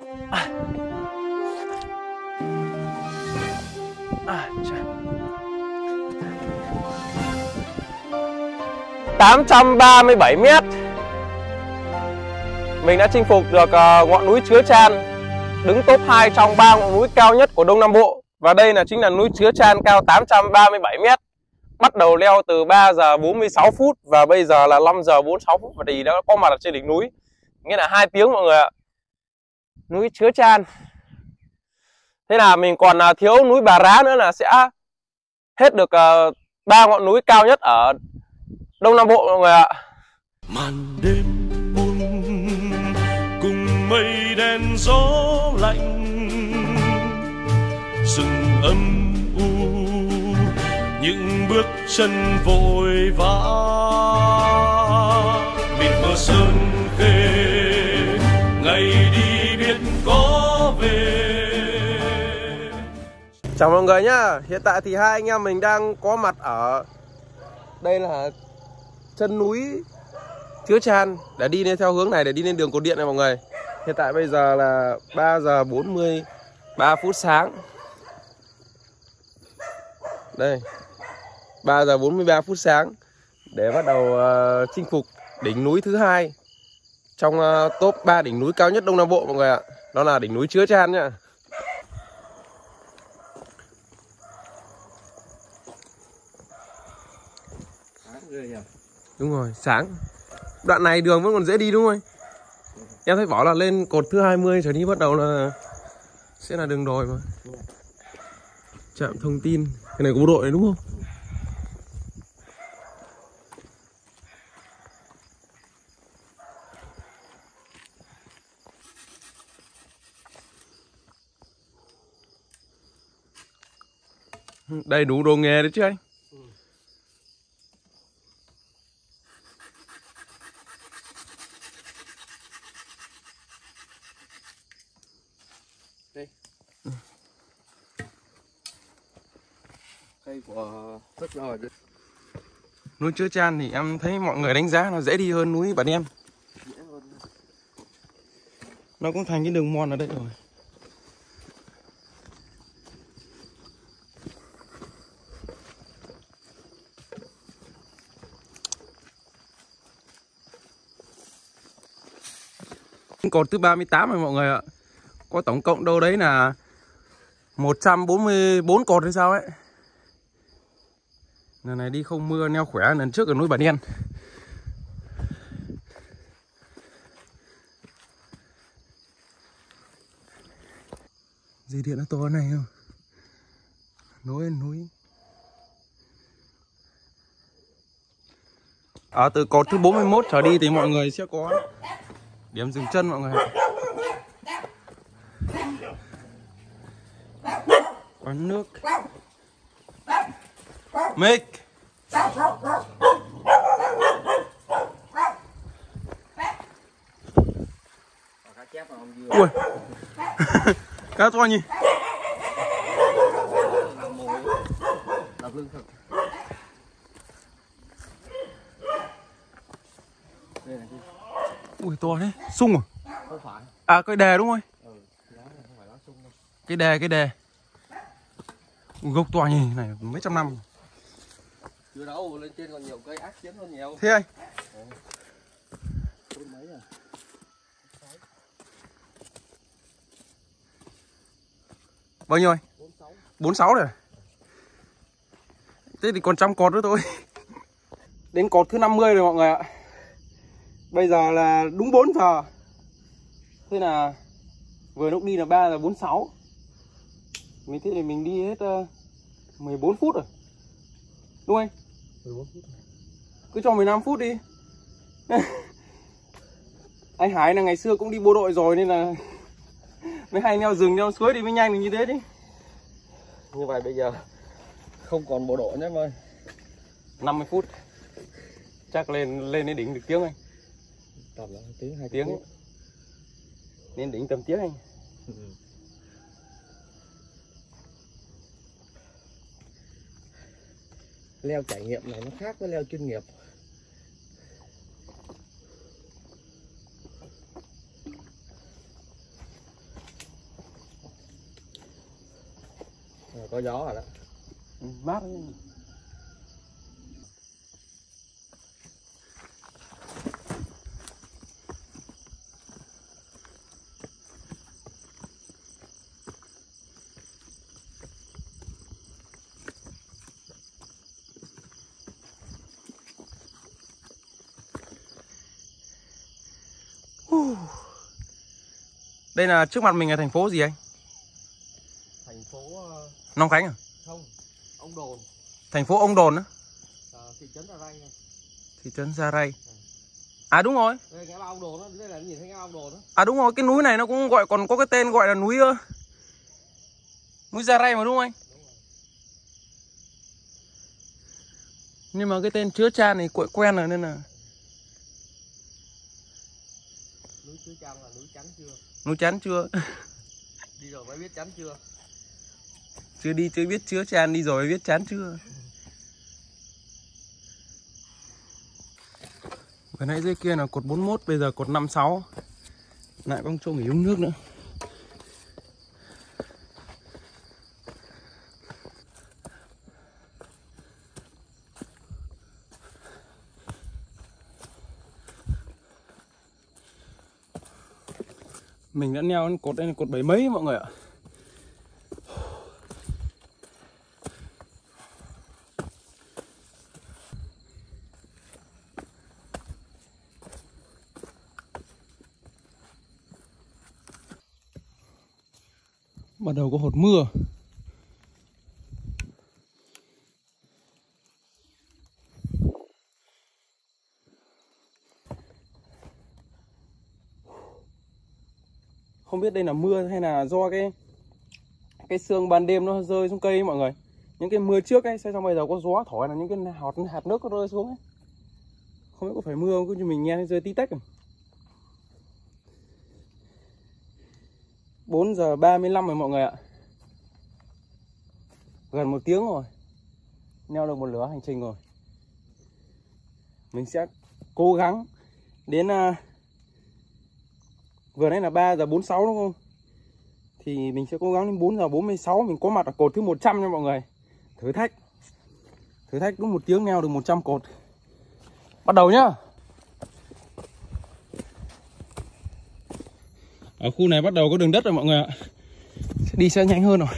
837 mét mình đã chinh phục được ngọn núi Chứa Chan, đứng top 2 trong 3 ngọn núi cao nhất của Đông Nam Bộ. Và đây là chính là núi Chứa Chan cao 837 mét. Bắt đầu leo từ 3 giờ 46 phút và bây giờ là 5 giờ 46 phút và thì đã có mặt ở trên đỉnh núi. Nghĩa là 2 tiếng mọi người ạ. Núi Chứa Chan. Thế là mình còn thiếu núi Bà Rá nữa là sẽ hết được 3 ngọn núi cao nhất ở Đông Nam Bộ mọi người ạ. Màn đêm buông cùng mây đen gió lạnh, rừng âm u những bước chân vội vã, mịt mờ sơn khê ngày đi biết có về. Chào mọi người nhá, hiện tại thì hai anh em mình đang có mặt ở đây là chân núi Chứa Chan để đi lên theo hướng này để đi lên đường cột điện này mọi người. Hiện tại bây giờ là 3 giờ 43 phút sáng. Đây 3 giờ 43 phút sáng để bắt đầu chinh phục đỉnh núi thứ 2 trong top 3 đỉnh núi cao nhất Đông Nam Bộ mọi người ạ. Đó là đỉnh núi Chứa Chan nhá. Đúng rồi, sáng. Đoạn này đường vẫn còn dễ đi đúng không? Em thấy bảo là lên cột thứ 20 trở đi bắt đầu là sẽ là đường đồi mà. Trạm thông tin. Cái này có bộ đội đấy, đúng không? Đây đủ đồ nghề đấy chứ anh. Núi Chứa Chan thì em thấy mọi người đánh giá nó dễ đi hơn núi Bà Đen. Nó cũng thành cái đường mòn ở đây rồi. Cột thứ 38 này mọi người ạ. Có tổng cộng đâu đấy là 144 cột hay sao ấy. Lần này đi không mưa neo khỏe, lần trước ở núi Bà Đen. Dây điện nó to này không? Nối núi. Từ cột thứ 41 trở đi thì mọi người sẽ có điểm dừng chân mọi người. Quán nước. Mic. Ui. Cá to nhỉ. Ui to thế, sung à? Không phải. À cái đề đúng không? Ừ, không phải nó sung đâu. Cái đề. Gốc to nhỉ, này mấy trăm năm. Chưa đâu, lên trên còn nhiều cây ác chiến hơn nhiều. Thế anh? Bao nhiêu anh? 46 rồi. Thế thì còn trăm cột nữa thôi. Đến cột thứ 50 rồi mọi người ạ. Bây giờ là đúng 4 giờ. Thế là vừa lúc đi là 3 giờ 46. Mình thế thì mình đi hết 14 phút rồi. Đúng anh? 14 phút. Cứ cho 15 phút đi. Anh Hải là ngày xưa cũng đi bộ đội rồi nên là mới hay leo rừng leo suối thì mới nhanh được như thế đi. Như vậy bây giờ không còn bộ đội nữa em ơi. 50 phút. Chắc lên đến đỉnh được tiếng anh. Tầm là tiếng 2 tiếng. Lên đỉnh tầm tiếng anh. Leo trải nghiệm này nó khác với leo chuyên nghiệp. Có gió rồi đó. Mát. Đây là trước mặt mình là thành phố gì anh? Thành phố... Long Khánh à? Không, Ông Đồn. Thành phố Ông Đồn á? Thị trấn Gia Rây. Thị trấn Gia Rây. À đúng rồi. Đây là Ông Đồn đó, đây là nhìn thấy Ông Đồn đó. À đúng rồi, cái núi này nó cũng gọi, còn có cái tên gọi là núi... núi Gia Rây mà đúng không anh? Đúng rồi. Nhưng mà cái tên Chứa Chan này quen rồi nên là... Núi Chứa Chan là núi Chắn Chưa? Núi Chắn Chưa? Đi rồi mới biết Chắn Chưa? Chưa đi chưa biết Chứa Chan, đi rồi mới biết Chán Chưa? Vừa nãy dưới kia là cột 41, bây giờ cột 56. Lại có chỗ nghỉ uống nước nữa. Mình đã leo đến cột, đây là cột 7 mấy mọi người ạ. Bắt đầu có hột mưa. Không biết đây là mưa hay là do cái sương ban đêm nó rơi xuống cây ấy, mọi người. Những cái mưa trước ấy, xong bây giờ có gió thổi là những cái hạt nước nó rơi xuống ấy. Không biết có phải mưa không, chứ mình nghe nó rơi tí tách rồi. 4 giờ 35 rồi mọi người ạ. Gần 1 tiếng rồi. Leo được một lửa hành trình rồi. Mình sẽ cố gắng đến vừa nãy là 3 giờ 46 đúng không? Thì mình sẽ cố gắng đến 4 giờ 46 mình có mặt ở cột thứ 100 nha mọi người. Thử thách. Thử thách đúng 1 tiếng leo được 100 cột. Bắt đầu nhá. Ở khu này bắt đầu có đường đất rồi mọi người ạ. Đi sẽ nhanh hơn rồi.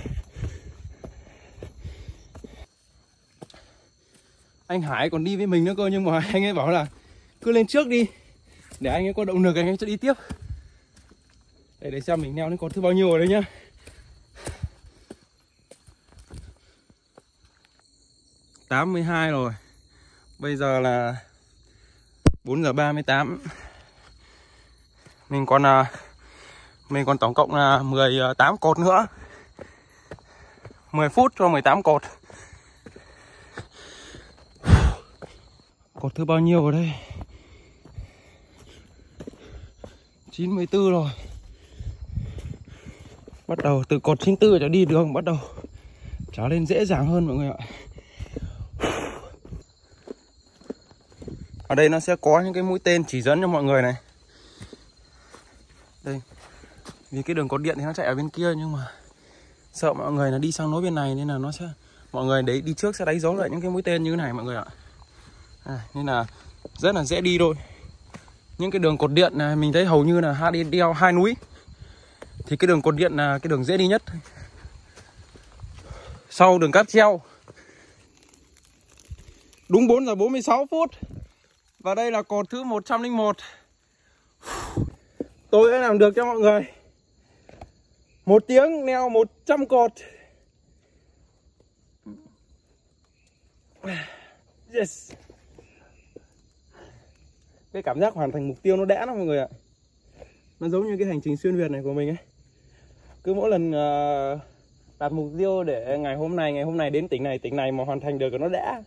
Anh Hải còn đi với mình nữa cơ, nhưng mà anh ấy bảo là cứ lên trước đi, để anh ấy có động lực anh ấy sẽ đi tiếp. Để xem mình leo đến cột thứ bao nhiêu rồi đấy nhá. Nhá, 82 rồi. Bây giờ là 4 giờ 38. Mình còn tổng cộng là 18 cột nữa. 10 phút cho 18 cột. Cột thứ bao nhiêu ở đây? 94 rồi. Bắt đầu từ cột 94 trở đi đường bắt đầu trở lên dễ dàng hơn mọi người ạ. Ở đây nó sẽ có những cái mũi tên chỉ dẫn cho mọi người này. Đây. Vì cái đường cột điện thì nó chạy ở bên kia, nhưng mà sợ mọi người là đi sang lối bên này nên là nó sẽ, mọi người đấy đi trước sẽ đánh dấu lại những cái mũi tên như thế này mọi người ạ. Nên là rất là dễ đi thôi. Những cái đường cột điện này mình thấy hầu như là hai đi đeo hai núi. Thì cái đường cột điện là cái đường dễ đi nhất. Sau đường cáp treo. Đúng 4 giờ 46 phút. Và đây là cột thứ 101. Tôi đã làm được cho mọi người. 1 tiếng leo 100 cột. Yes. Cái cảm giác hoàn thành mục tiêu nó đã lắm mọi người ạ. Nó giống như cái hành trình xuyên Việt này của mình ấy. Cứ mỗi lần đạt mục tiêu để ngày hôm nay đến tỉnh này mà hoàn thành được nó đã.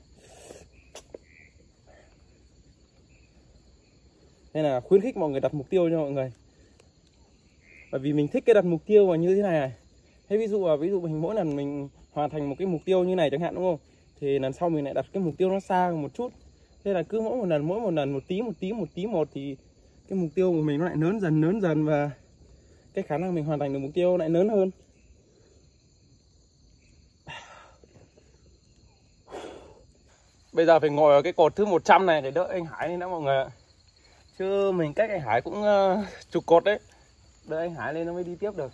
Nên là khuyến khích mọi người đặt mục tiêu cho mọi người. Bởi vì mình thích cái đặt mục tiêu mà như thế này. Thế ví dụ mình mỗi lần mình hoàn thành một cái mục tiêu như này chẳng hạn đúng không? Thì lần sau mình lại đặt cái mục tiêu nó xa một chút. Thế là cứ mỗi một lần một tí một thì cái mục tiêu của mình nó lại lớn dần và cái khả năng mình hoàn thành được mục tiêu lại lớn hơn. Bây giờ phải ngồi ở cái cột thứ 100 này để đỡ anh Hải lên đó mọi người ạ. Chứ mình cách anh Hải cũng chục cột đấy. Đợi anh Hải lên nó mới đi tiếp được.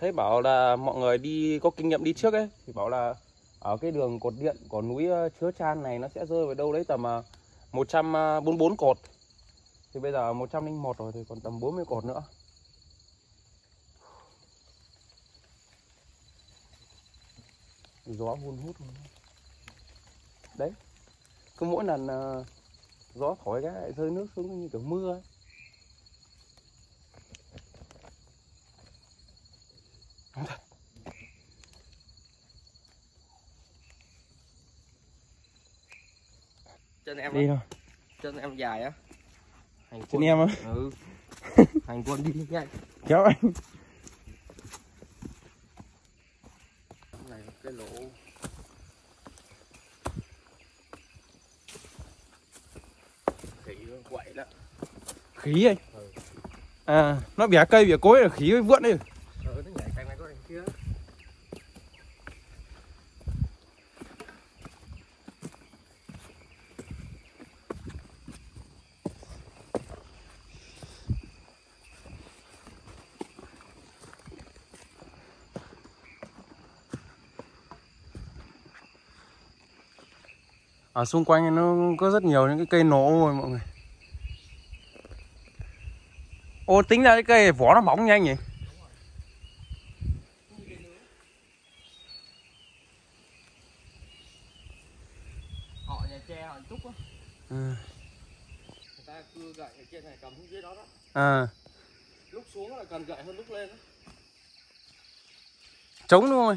Thấy bảo là mọi người đi có kinh nghiệm đi trước ấy, thì bảo là ở cái đường cột điện của núi Chứa Chan này nó sẽ rơi vào đâu đấy tầm 144 cột. Thì bây giờ 101 rồi thì còn tầm 40 cột nữa. Gió hun hút luôn. Đấy. Cứ mỗi lần gió thổi cái lại rơi nước xuống như kiểu mưa ấy. Chân em đi thôi. Chân em dài á. Hành quân. Chân em á. Ừ. Hành quân đi nhanh. Kéo anh. Này cái lỗ. Khí quậy đó. Khí ấy. Ừ. À, nó bẻ cây bẻ cối là khí vượn ấy. Ừ, nó nhảy cành này có cành kia. Ở xung quanh nó có rất nhiều những cái cây nổ rồi mọi người. Ô, tính ra cái cây này, vỏ nó mỏng nhanh nhỉ. Họ nhà tre họ trúc á. Người ta cưa gậy ở trên này cầm xuống dưới đó đó. À. Lúc xuống là cần gậy hơn lúc lên đó. Trống đúng không?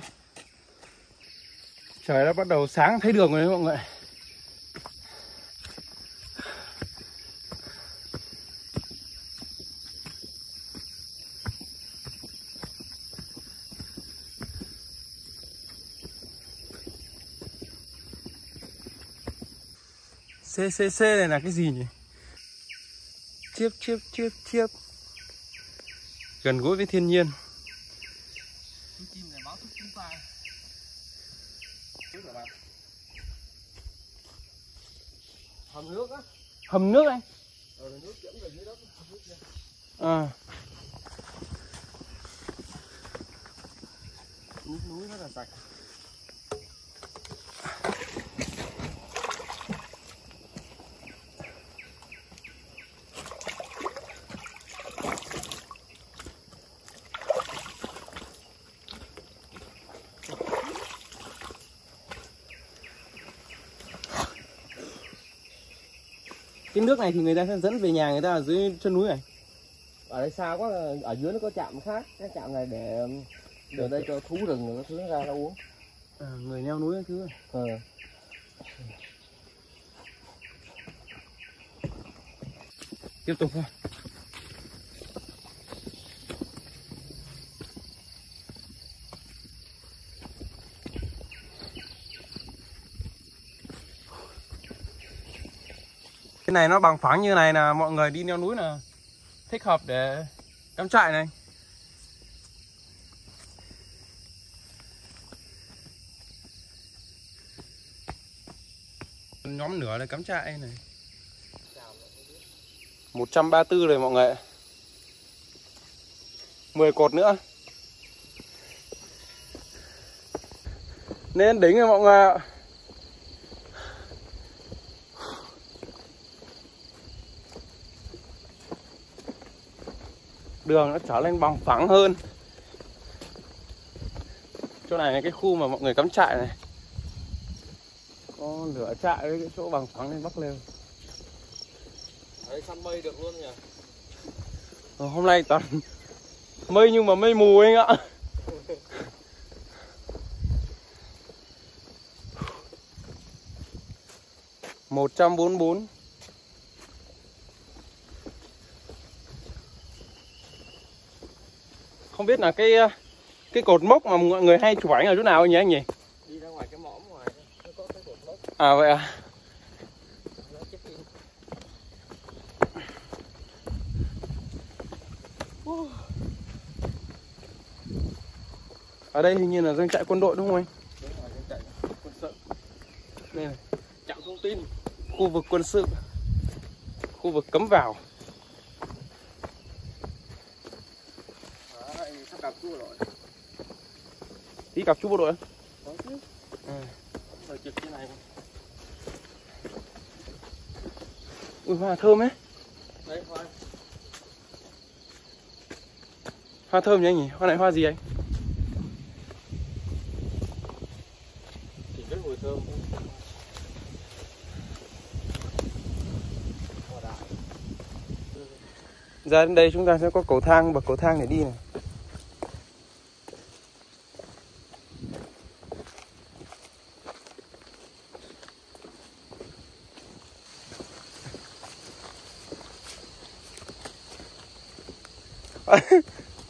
Trời đã bắt đầu sáng thấy đường rồi đấy mọi người. CCC này là cái gì nhỉ? Chiếp chiếp chiếp chiếp. Gần gũi với thiên nhiên. Hầm nước á. Hầm nước anh. Nước chảy vào dưới đất. À. Núi rất là sạch. Cái nước này thì người ta sẽ dẫn về nhà người ta ở dưới chân núi này. Ở đây xa quá, ở dưới nó có trạm khác. Cái trạm này để ở đây cho thú rừng rồi các thứ ra nó uống. À, người leo núi các thứ. Ừ. Tiếp tục thôi. Cái này nó bằng phẳng như này là mọi người đi leo núi là thích hợp để cắm trại này. Nhóm nửa là cắm trại này. 134 rồi mọi người. 10 cột nữa. Nên đỉnh rồi mọi người ạ. Đường nó trở lên bằng phẳng hơn. Chỗ này là cái khu mà mọi người cắm trại này. Có lửa trại với cái chỗ bằng phẳng lên bắc lều. Đấy, săn mây được luôn nhỉ. Ờ, hôm nay toàn mây nhưng mà mây mù anh ạ. Một 144. Không biết là cái cột mốc mà mọi người hay chụp ảnh ở chỗ nào nhỉ anh nhỉ? Đi ra ngoài cái mõm ngoài nó có cái cột mốc. À vậy à. Ở đây hình như là doanh trại quân đội đúng không anh? Đúng rồi, doanh trại quân sự. tin, khu vực quân sự, khu vực cấm vào. Đấy, sắp cặp chú bộ đội. Đi cặp chú bộ đội không? Có chứ. Rồi trực cái này. Ui, hoa thơm ấy. Đấy, hoa. Hoa thơm nhỉ anh nhỉ? Hoa này hoa gì anh? Chỉ biết mùi thơm. Ra đến đây chúng ta sẽ có cầu thang, bậc cầu thang để đi này.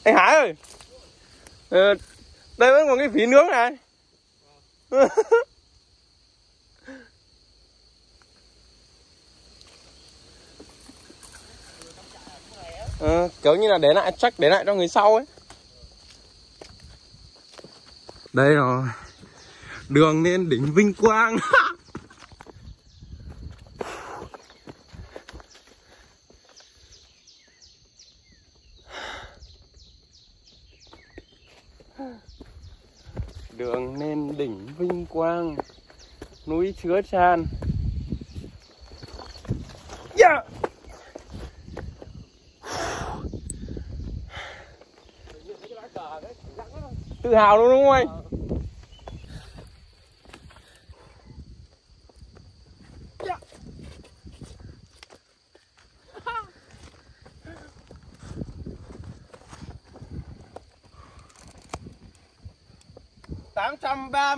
Anh Hải ơi, đây vẫn còn cái phí nướng này. Kiểu như là để lại, chắc để lại cho người sau ấy. Đây rồi, đường lên đỉnh vinh quang. Đường lên đỉnh vinh quang, núi Chứa Chan. Yeah! Tự hào luôn đúng không anh? Yeah. tám trăm ba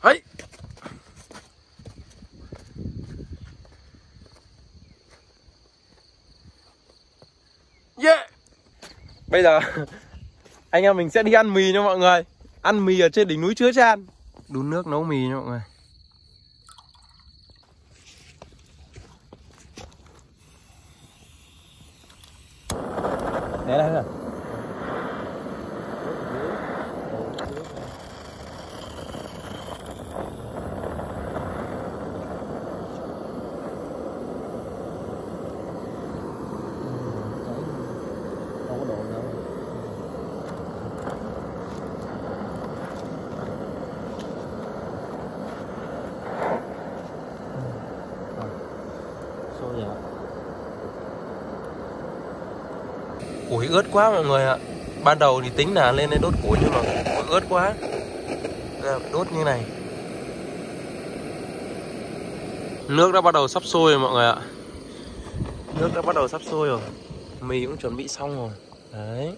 ấy. Yeah. Bây giờ anh em mình sẽ đi ăn mì nha mọi người. Ăn mì ở trên đỉnh núi Chứa Chan. Đun nước nấu mì nha mọi người. Đấy là củi ướt quá mọi người ạ. Ban đầu thì tính là lên đây đốt củi nhưng mà củi ướt quá, đốt như này. Nước đã bắt đầu sắp sôi rồi mọi người ạ. Nước đã bắt đầu sắp sôi rồi. Mì cũng chuẩn bị xong rồi. Đấy.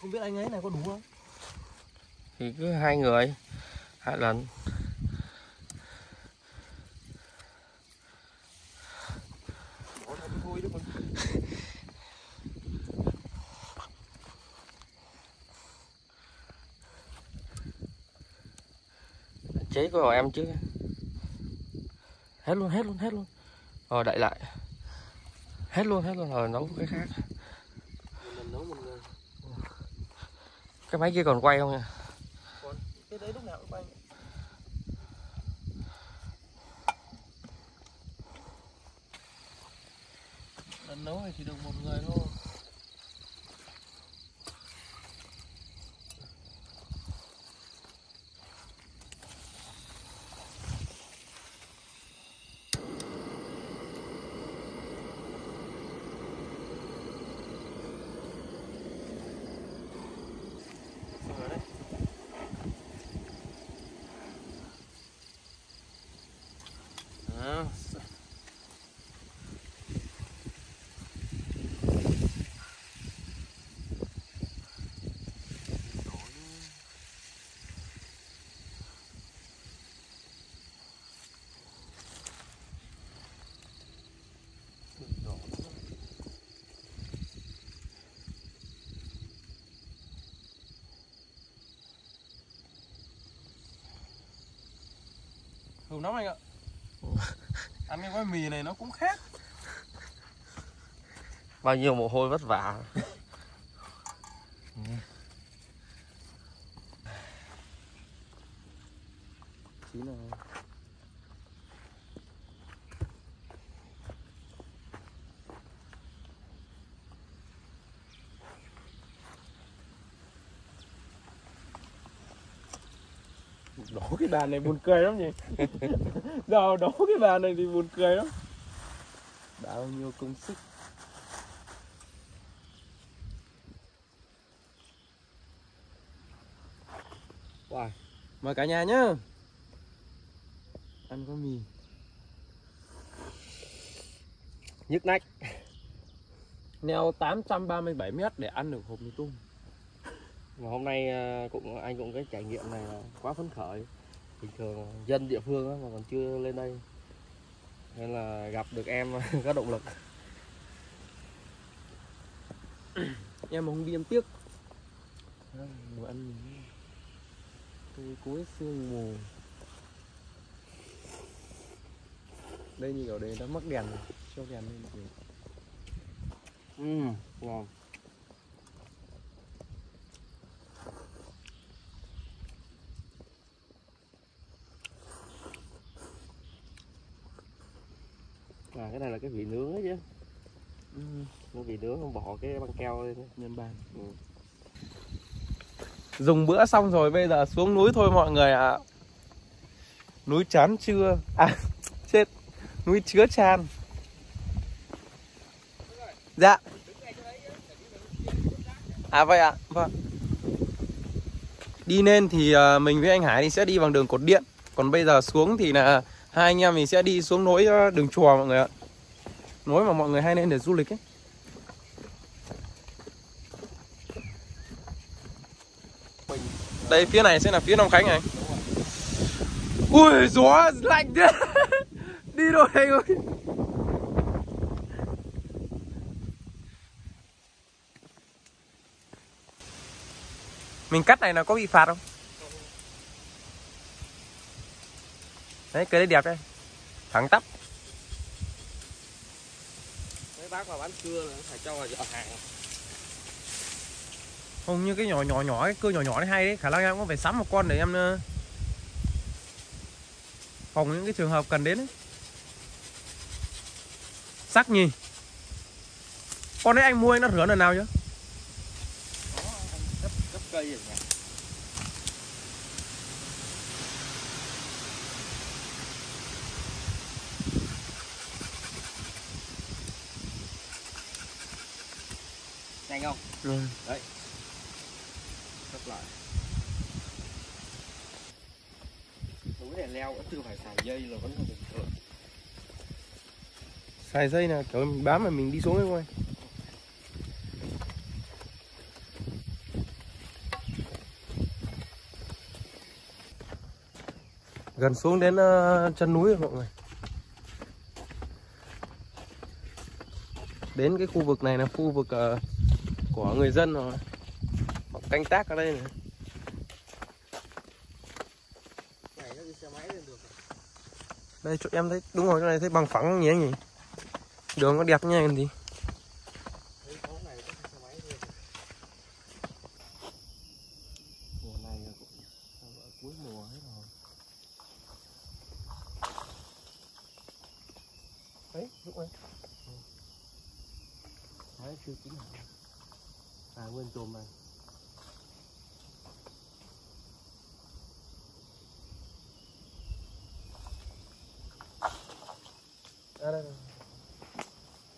Không biết anh ấy này có đủ không? Thì cứ hai người, hai lần. Chế của em chứ. Hết luôn. Rồi đậy lại. Hết luôn rồi nấu cái khác. Mình nấu mình. Cái máy kia còn quay không nha? Còn. Cái đấy lúc nào cũng quay. Lần nấu thì được một người thôi. thường lắm anh ạ. Ăn cái gói mì này nó cũng khác. Bao nhiêu mồ hôi vất vả. Chín rồi. Đổ cái bàn này buồn cười lắm nhỉ. Giờ đổ cái bàn này thì buồn cười lắm. Bao nhiêu công sức. Wow. Mời cả nhà nhá. Ăn có mì. Nhức nách. Neo 837 mét để ăn được hộp mì tôm. Mà hôm nay cũng anh cũng cái trải nghiệm này quá phấn khởi. Bình thường dân địa phương đó, mà còn chưa lên đây nên là gặp được em có động lực. Em mà không đi em tiếc. Mùa ăn cây cối sương mù. Đây như kiểu đấy đã mắc đèn rồi, cho đèn lên được. Ngon. À, cái này là cái vị nướng ấy chứ. Cái vị nướng không bỏ cái băng keo lên nhân bàn. Dùng bữa xong rồi bây giờ xuống núi thôi mọi người ạ. Núi Chán chưa? À chết. Núi Chứa Chan. Dạ. À vậy ạ. Vâng. Đi lên thì mình với anh Hải thì sẽ đi bằng đường cột điện. Còn bây giờ xuống thì là hai anh em mình sẽ đi xuống nối đường chùa mọi người ạ. Nối mà mọi người hay lên để du lịch ấy. Đây phía này sẽ là phía Long Khánh này. Ui gió lạnh thế. Đi rồi anh ơi. Mình cắt này là có bị phạt không? Đấy, cây đấy đẹp đấy. Thẳng tắp. Mấy bác mà bán cưa là phải cho vào giỏ hàng. Không, như cái nhỏ, cái cưa nhỏ đấy hay đấy. Khả năng em cũng phải sắm một con để em phòng những cái trường hợp cần đến đấy. Sắc nhỉ. Con đấy anh mua anh đã rửa lần nào chưa? Đó, anh cấp cây rồi nhỉ. Nhanh không? Ừ. Đấy. Cấp lại. Núi này leo vẫn chưa phải xài dây là vẫn không được. Xài dây là kiểu mình bám mà mình đi xuống đấy thôi. Gần xuống đến chân núi rồi mọi người. Đến cái khu vực này là khu vực của người dân rồi, họ canh tác ở đây này. Đây chỗ em thấy đúng rồi, chỗ này thấy bằng phẳng nhỉ anh nhỉ, đường nó đẹp nha anh gì.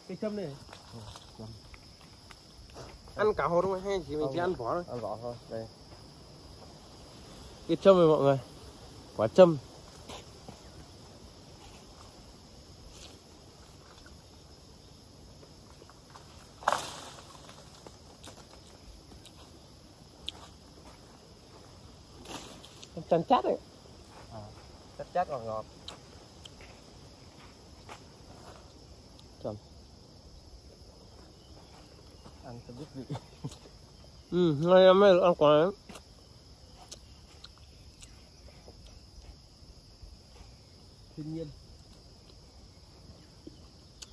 Cây châm này. Ừ, ăn cả hồ đúng không? Hay chỉ mình chỉ ăn vỏ thôi? Ăn vỏ thôi, đây. Cây châm này mọi người. Quả châm. Chăn chát đấy. À, chát chát ngọt ngọt. Ăn cho biết vị. Nay em mới được ăn quả đấy. thiên nhiên.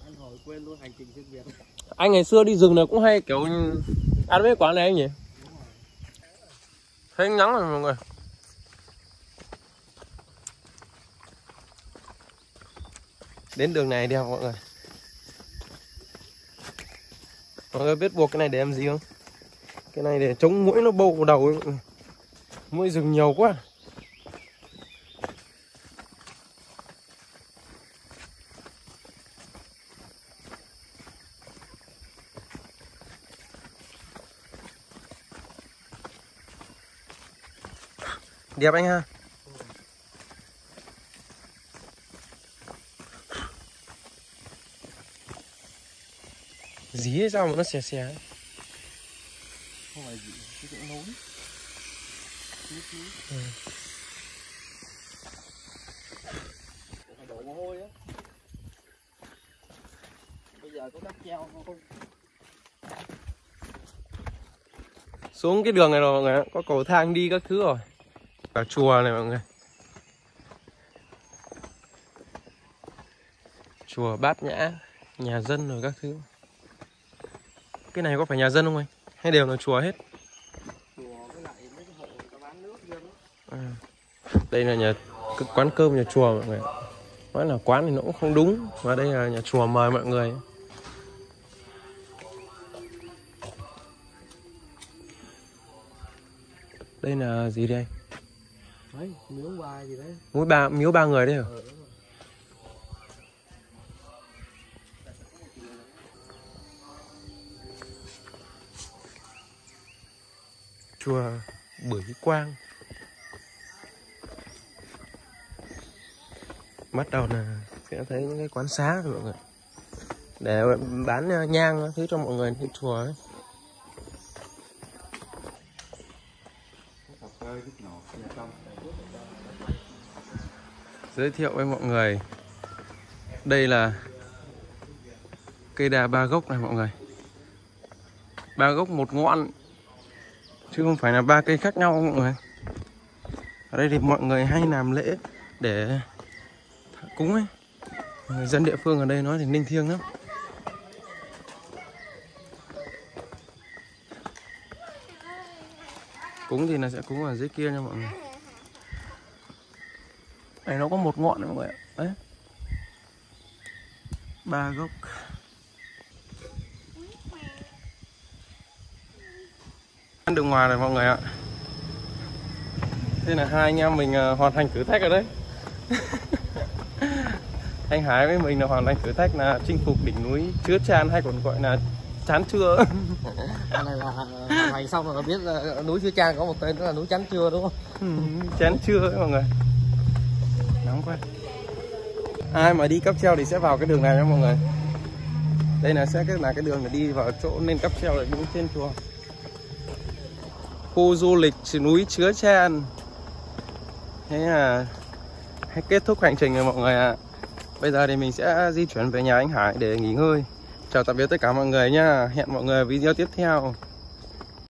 Anh hỏi quên luôn hành trình xuyên Việt. Anh ngày xưa đi rừng này cũng hay kiểu ăn mấy quán này anh nhỉ? Thấy nắng rồi mọi người. Đến đường này đi học mọi người. Mọi người biết buộc cái này để làm gì không? Cái này để chống muỗi nó bâu vào đầu ấy mọi người. Muỗi rừng nhiều quá. Đẹp anh ha. Dí hay sao mà nó xè xè ấy. Không phải dí, cái chỗ nấu đổ mồ hôi á. Bây giờ có cắt treo không? Xuống cái đường này rồi mọi người ạ. Có cầu thang đi các thứ rồi. Cả chùa này mọi người. Chùa Bát Nhã. Nhà dân rồi các thứ. Cái này có phải nhà dân không anh? Hay đều là chùa hết? Chùa với lại mấy cái hộ người ta bán nước riêng đó. À, đây là nhà quán cơm nhà chùa mọi người. Nói là quán thì nó cũng không đúng. Và đây là nhà chùa mời mọi người. Đây là gì đây? Đấy, miếu ba gì đấy. Miếu ba người đấy hả? Ừ, chùa Bửu Quang. Bắt đầu là sẽ thấy những cái quán xá rồi mọi người. Để bán nhang thứ cho mọi người đi chùa ấy. Giới thiệu với mọi người. Đây là cây đà ba gốc này mọi người. Ba gốc một ngọn. Chứ không phải là ba cây khác nhau mọi người. Ở đây thì mọi người hay làm lễ để cúng ấy. Người dân địa phương ở đây nói thì linh thiêng lắm. Cúng thì là sẽ cúng ở dưới kia nha mọi người. Này nó có một ngọn mọi người ạ. Đấy. Ba gốc. Đường ngoài rồi mọi người ạ. Thế là hai anh em mình hoàn thành thử thách rồi đấy. Anh Hải với mình là hoàn thành thử thách là chinh phục đỉnh núi Chứa Chan, hay còn gọi là Chán Chưa. Cái này là mày xong rồi biết là núi Chứa Chan có một tên đó là núi Chán Chưa đúng không? Ừ, Chán Chưa đấy mọi người. Nóng quá. Ai mà đi cáp treo thì sẽ vào cái đường này nha mọi người. Đây là sẽ là cái đường để đi vào chỗ nên cáp treo lại đứng trên chùa. Khu du lịch núi Chứa Chan. Thế là kết thúc hành trình rồi mọi người ạ. À, bây giờ thì mình sẽ di chuyển về nhà anh Hải để nghỉ ngơi. Chào tạm biệt tất cả mọi người nhá. Hẹn mọi người video tiếp theo.